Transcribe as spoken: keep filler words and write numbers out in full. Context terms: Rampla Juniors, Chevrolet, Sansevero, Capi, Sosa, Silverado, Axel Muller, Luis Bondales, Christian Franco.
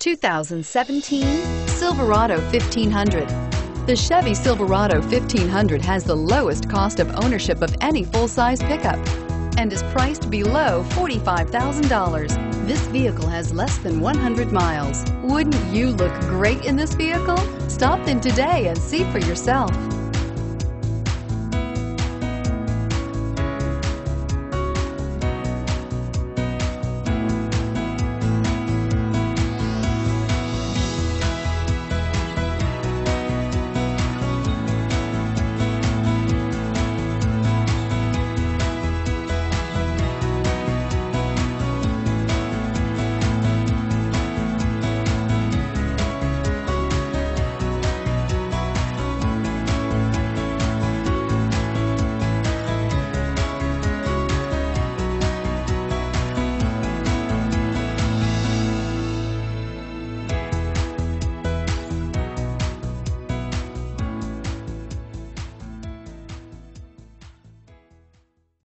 two thousand seventeen Silverado fifteen hundred. The Chevy Silverado fifteen hundred has the lowest cost of ownership of any full-size pickup and is priced below forty-five thousand dollars. This vehicle has less than one hundred miles. Wouldn't you look great in this vehicle? Stop in today and see for yourself.